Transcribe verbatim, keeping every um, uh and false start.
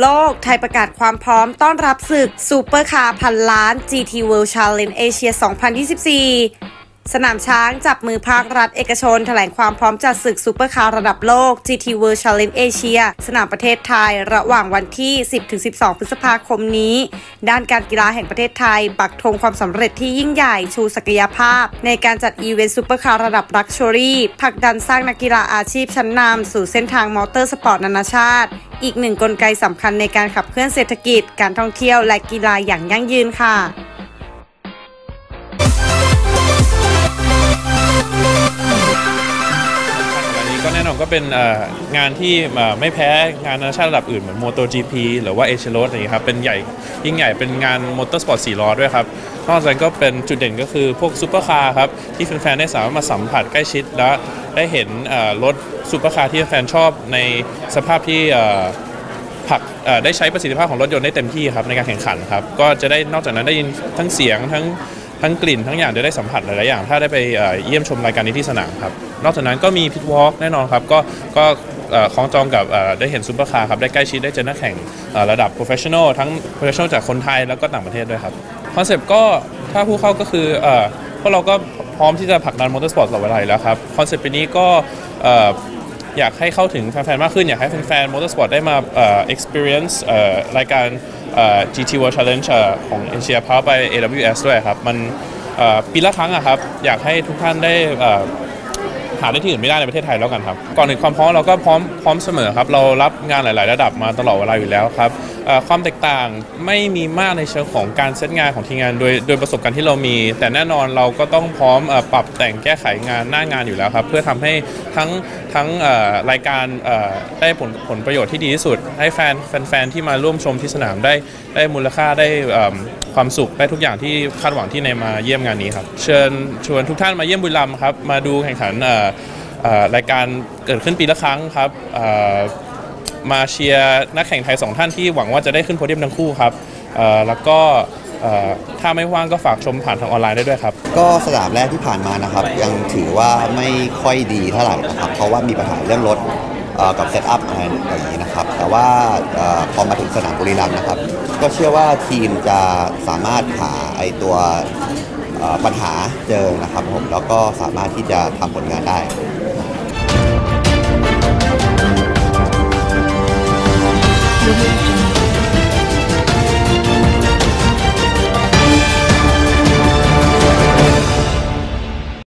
โลกไทยประกาศความพร้อมต้อนรับศึกซูเปอร์คาร์พันล้าน จี ที World Challenge Asia สองพันยี่สิบสี่ สนามช้างจับมือภาครัฐเอกชนแถลงความพร้อมจัดศึกซูเปอร์คาร์ระดับโลก จี ที World Challenge Asia สนามประเทศไทยระหว่างวันที่ สิบถึงสิบสอง พฤษภาคมนี้ด้านการกีฬาแห่งประเทศไทยปักธงความสำเร็จที่ยิ่งใหญ่ชูศักยภาพในการจัดอีเวนต์ซูเปอร์คาร์ระดับลักชัวรี่ผลักดันสร้างนักกีฬาอาชีพชั้นนำสู่เส้นทางมอเตอร์สปอร์ตนานาชาติอีกหนึ่งกลไกสำคัญในการขับเคลื่อนเศรษฐกิจการท่องเที่ยวและกีฬาอย่างยั่งยืนค่ะอันนี้ก็แน่นอนก็เป็นงานที่ไม่แพ้งานนานาชาติระดับอื่นเหมือน MotoGP หรือว่า เอเชียโรดอะไรอย่างนี้ครับเป็นใหญ่ยิ่งใหญ่เป็นงานมอเตอร์สปอร์ตสี่ล้อด้วยครับนอกจากนั้นก็เป็นจุดเด่นก็คือพวกซูเปอร์คาร์ครับที่แฟนๆได้สามารถมาสัมผัสใกล้ชิดและได้เห็นรถซูเปอร์คาร์ที่แฟนชอบในสภาพที่ผักได้ใช้ประสิทธิภาพของรถยนต์ได้เต็มที่ครับในการแข่งขันครับก็จะได้นอกจากนั้นได้ยินทั้งเสียงทั้งทั้งกลิ่นทั้งอย่างจะได้สัมผัสหลายๆอย่างถ้าได้ไปเยี่ยมชมรายการนี้ที่สนามครับนอกจากนั้นก็มี Pitwalk แน่นอนครับก็ก็คล้องจองกับได้เห็นซูเปอร์คาร์ครับได้ใกล้ชิดได้เจอนักแข่งระดับ professional ทั้ง professional จากคนไทยแล้วก็ต่างประเทศด้วยครับคอนเซปต์ก็ถ้าผู้เข้าก็คือพวกเราก็พร้อมที่จะผลักดันมอเตอร์สปอร์ตตลอดเวลาแล้วครับคอนเซปต์ปีนี้ก็อยากให้เข้าถึงแฟนๆมากขึ้นอยากให้แฟนๆมอเตอร์สปอร์ตได้มา experience รายการ จี ที World Challenge ของเอเชียพาวไป เอ ดับเบิลยู เอส ด้วยครับมันปีละครั้งอะครับอยากให้ทุกท่านได้หาได้ที่อื่นไม่ได้ในประเทศไทยแล้วกันครับก่อนถึงความพร้อมเราก็พร้อมพร้อมเสมอครับเรารับงานหลายๆระดับมาตลอดเวลาอยู่แล้วครับความแตกต่างไม่มีมากในเชิงของการเซตงานของทีมงานโดยโดยประสบการณ์ที่เรามีแต่แน่นอนเราก็ต้องพร้อมปรับแต่งแก้ไขงานหน้างานอยู่แล้วครับเพื่อทำให้ทั้งทั้งรายการได้ผลผลประโยชน์ที่ดีที่สุดให้แฟนแฟนๆที่มาร่วมชมที่สนามได้ได้มูลค่าได้ความสุขได้ทุกอย่างที่คาดหวังที่ในมาเยี่ยมงานนี้ครับเชิญชวนทุกท่านมาเยี่ยมบุรีรัมย์ครับมาดูแข่งขันรายการเกิดขึ้นปีละครั้งครับมาเชียร์นักแข่งไทยสองท่านที่หวังว่าจะได้ขึ้นโพเดียมทั้งคู่ครับแล้วก็ถ้าไม่ว่างก็ฝากชมผ่านทางออนไลน์ได้ด้วยครับก็สนามแรกที่ผ่านมานะครับยังถือว่าไม่ค่อยดีเท่าไหร่นะครับเพราะว่ามีปัญหาเรื่องรถกับเซตอัพอะไรอย่างนี้นะครับแต่ว่าพอมาถึงสนามบุรีรัมย์นะครับก็เชื่อว่าทีมจะสามารถหาไอตัวปัญหาเจอนะครับผมแล้วก็สามารถที่จะทำผลงานได้